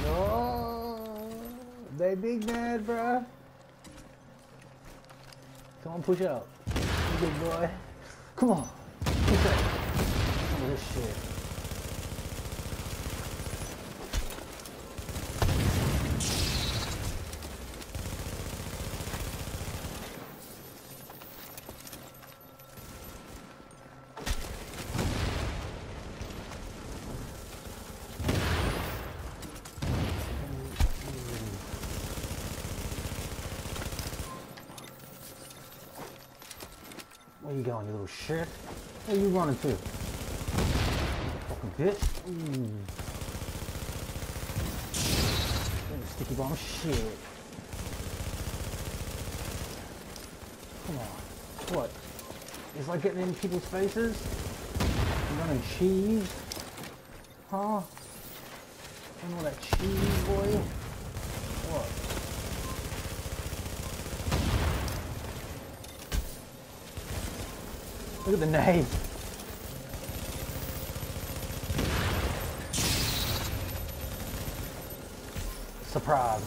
No, they big mad, bruh. Come on, push out. Good boy. Come on. Push out. Oh, this shit. Where you going, you little shit? Where you running to? Fucking bitch. Ooh. Sticky bomb shit. Come on. What? It's like getting in people's faces? You running cheese? Huh? And all that cheese, boy? What? Look at the name. Surprise.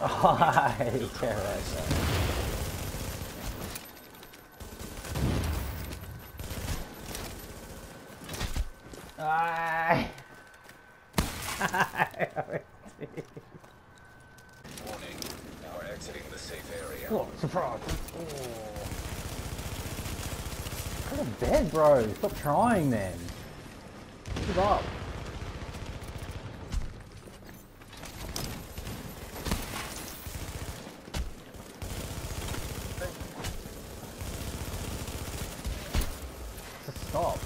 Oh, I hate terrorism. Warning, now we're exiting the safe area. Oh, surprise. Oh. Go to bed, bro. Stop trying, then. Give up. Stop.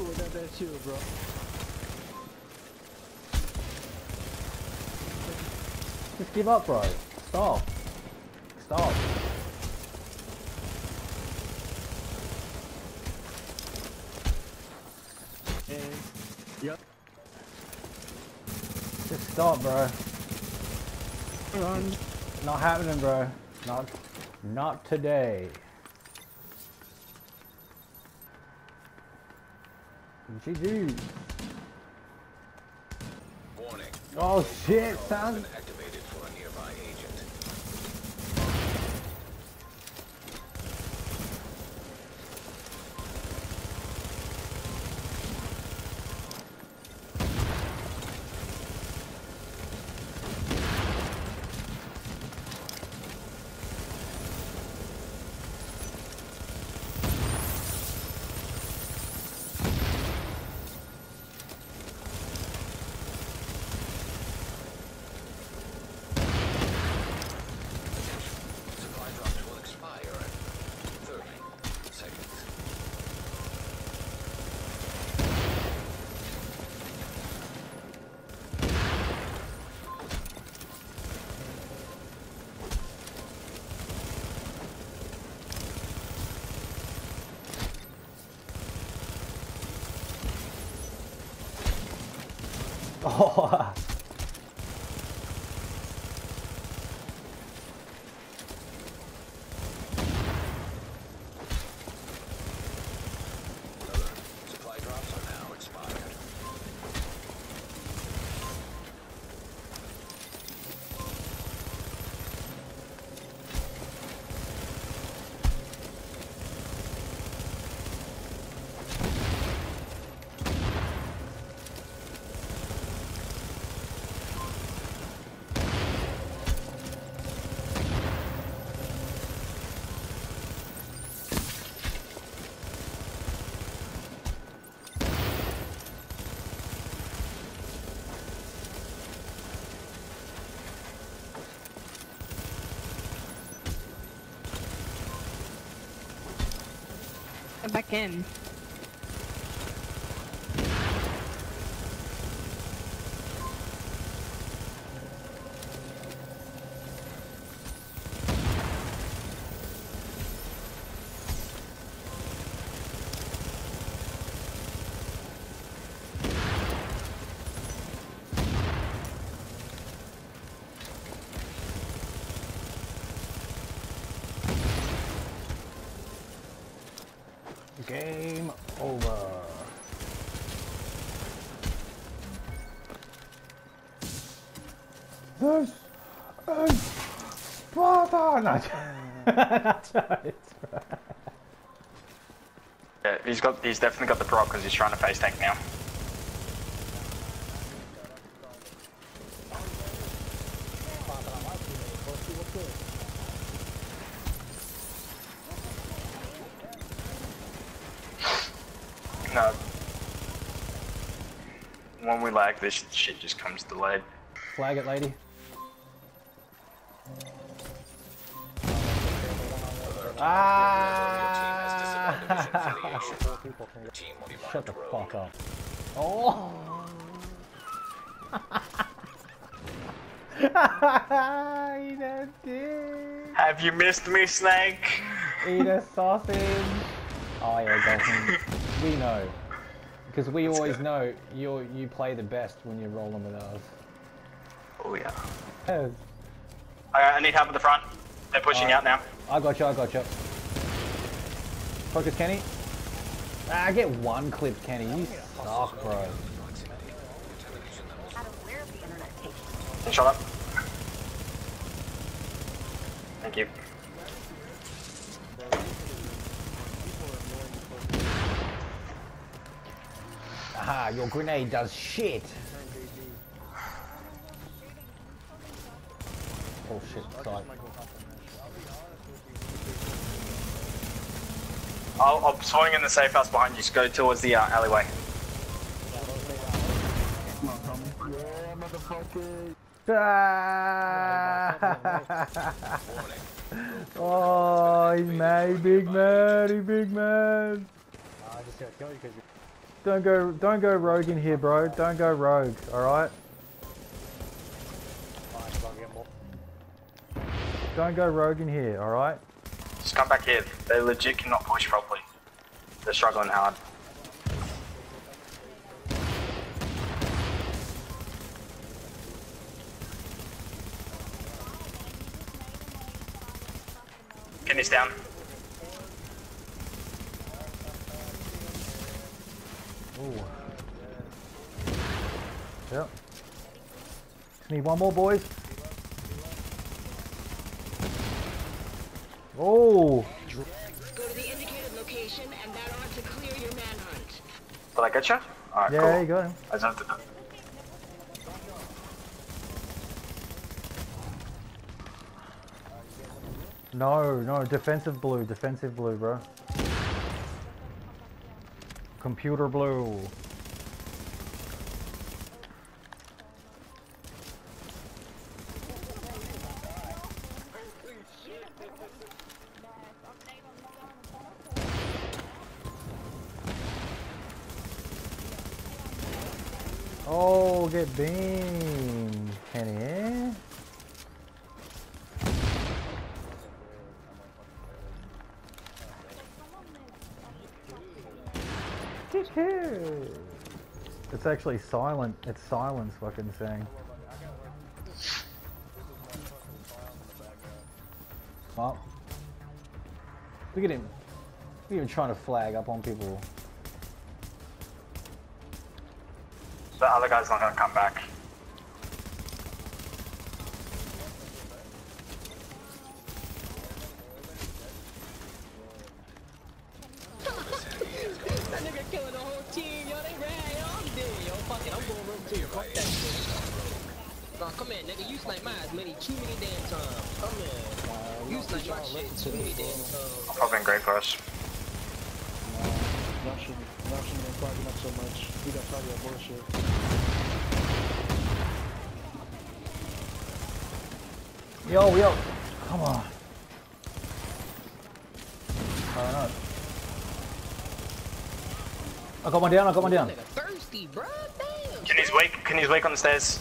Oh, that's you, bro. Just give up, bro. Stop. Stop. And yep. Just stop, bro. Run. Not happening, bro. Not today. What'd she do? Warning. Oh shit, son. Activated for a nearby agent. Oh, supply drops are now expired. Back in. Game over. This is Sparta! Yeah, he's definitely got the proc because he's trying to face tank now. No. When we lag, this shit just comes delayed. Flag it, lady. Ah! Shut the fuck up. Oh! Eat a dick. Have you missed me, Snake? Eat a sausage. Oh yeah, definitely. We know, because we always know you play the best when you're rolling with us. Oh yeah. Yes. I need help at the front. They're pushing out now. I got you. Focus, Kenny. I get one clip, Kenny. You suck, bro. Shut up. Thank you. Aha, your grenade does shit. Oh shit, sorry. I'll swing in the safe house behind you, just go towards the alleyway. Yeah, motherfucker. Oh, he's made big man, he big man. I just gotta kill you because you're... Don't go rogue in here, bro. Don't go rogue, alright? Don't go rogue in here, alright? Just come back here. They legit cannot push properly. They're struggling hard. engine is down. Ooh. Yep. Need one more, boys. Oh! Go to the indicated location and that ought to clear your manhunt. Did I get you? Alright, yeah, cool. Yeah, you got him. I just have to... No, no, defensive blue, bro. Computer blue. Oh, get beamed, Kenny. It's actually silent. It's silence, fucking thing. Well, look at him. He's even trying to flag up on people. The other guy's not gonna come back. That nigga killing the whole team, yo, they ran all day, yo, fucking, I'm going room two, fuck that shit. Nah, come in, nigga, you sniped mine too many damn times, come in. You sniped my shit too many damn times. I've been great for us. Russian and fucking up so much. We got tired of bullshit. Yo, yo, come on. Alright. I got one down, Nigga thirsty, bro. Damn. Can he's wake on the stairs?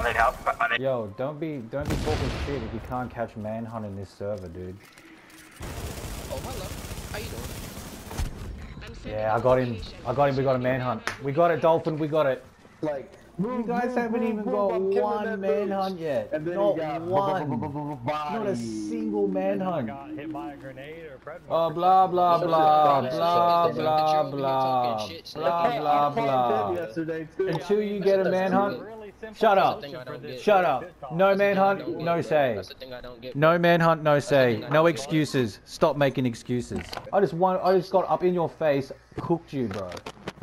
I need help. Yo, don't be talking shit if you can't catch Manhunt in this server, dude. Oh, hello. How you doing? Yeah, I got him. We got a Manhunt. We got it, Dolphin. We got it. Like, you guys haven't even got one Manhunt yet. Not one. Not a single Manhunt. Hit by a grenade or a predator. Oh, blah blah blah blah blah blah blah blah. Until you get a Manhunt. Shut up. Shut up. No Manhunt, no say. No Manhunt, no say. No excuses. Stop making excuses. I just got up in your face, cooked you, bro.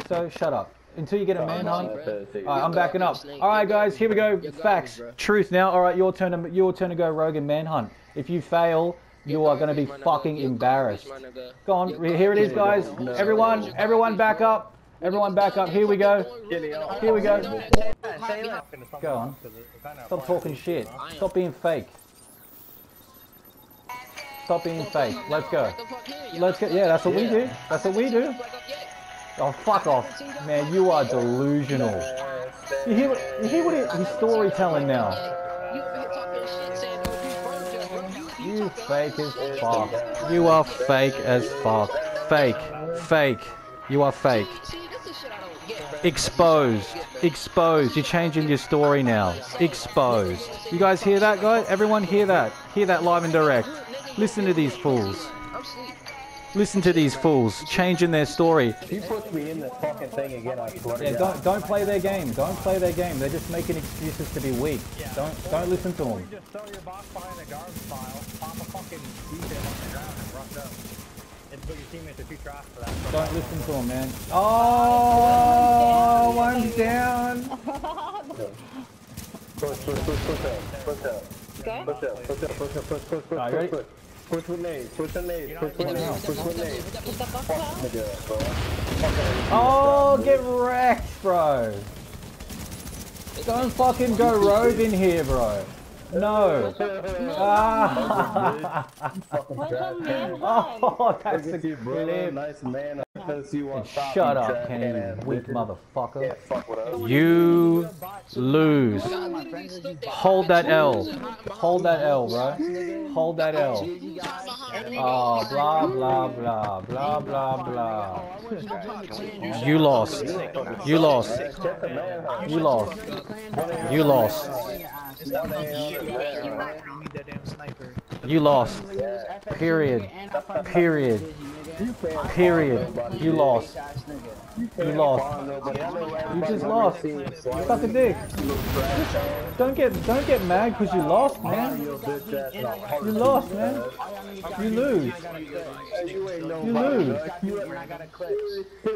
So shut up. Until you get a Manhunt. Alright, I'm backing up. Alright guys, here we go. Facts. Truth now. Alright, your turn to go rogue and Manhunt. If you fail, you are gonna be fucking embarrassed. Go on, here it is guys. Everyone back up. Everyone back up, here we go. Here we go. Go on. Stop talking shit. Stop being fake. Stop being fake. Let's go. Let's go. Yeah, that's what we do. That's what we do. Oh, fuck off. Man, you are delusional. You hear what he's storytelling now? You fake as fuck. You are fake as fuck. Fake. Fake. You are fake. Exposed. Exposed. You're changing your story now. Exposed. You guys hear that, guys? Everyone hear that? Hear that live and direct. Listen to these fools. Listen to these fools. Changing their story. You put me in this fucking thing again, I swear to God. Yeah, don't play their game. Don't play their game. They're just making excuses to be weak. Don't listen to them. Just throw your box behind a garbage pile, pop a fucking detail on the ground and rush up. Don't listen to him, man. Oh, I'm down. Oh, get wrecked, bro. Don't fucking go rogue in here, bro. No. Oh, that's a clip. Nice man. Shut up, Kenny, weak motherfucker. You lose. Hold that L. Hold that L, bro. Hold that L. Oh, blah, blah, blah, blah, blah, blah. You lost. You lost. You lost. You lost. You lost. Period. Period. Period. You lost. You lost. You just lost. Suck a dick. Don't get mad because you lost, man. You lost, man. You lose. You lose.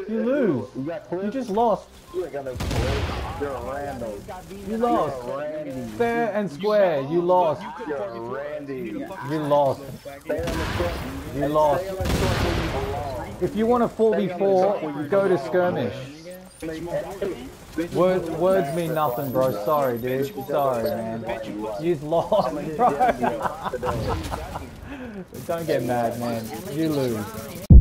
You lose. You just lost. You lost. Fair and square. You lost. You lost. You lost. If you want a 4v4, go to skirmish. Words mean nothing, bro. Sorry, dude. Sorry, man. You've lost, bro. Don't get mad, man. You lose.